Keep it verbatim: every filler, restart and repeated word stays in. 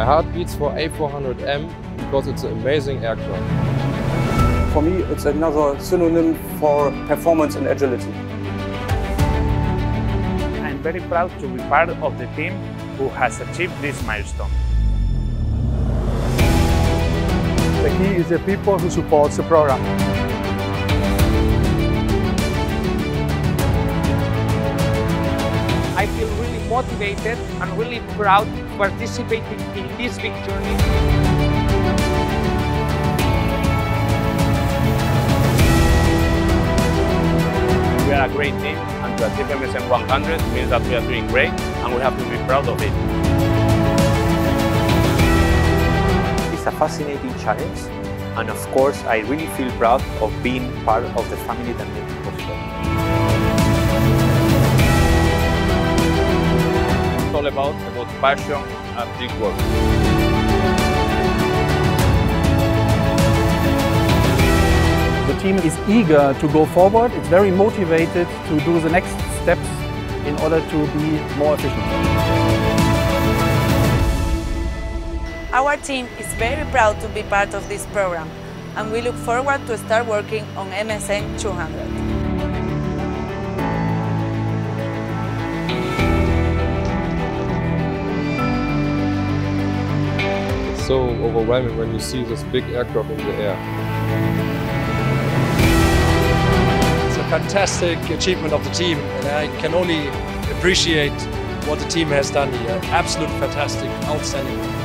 My heart beats for A four hundred M because it's an amazing aircraft. For me, it's another synonym for performance and agility. I'm very proud to be part of the team who has achieved this milestone. The key is the people who support the program. I feel really motivated and really proud participating in this big journey. We are a great team, and to achieve M S N one hundred means that we are doing great, and we have to be proud of it. It's a fascinating challenge, and of course, I really feel proud of being part of the family that made it possible. All about about passion and big work. The team is eager to go forward. It's very motivated to do the next steps in order to be more efficient. Our team is very proud to be part of this program, and we look forward to start working on M S N two hundred. So overwhelming when you see this big aircraft in the air. It's a fantastic achievement of the team, and I can only appreciate what the team has done here. Absolutely fantastic, outstanding.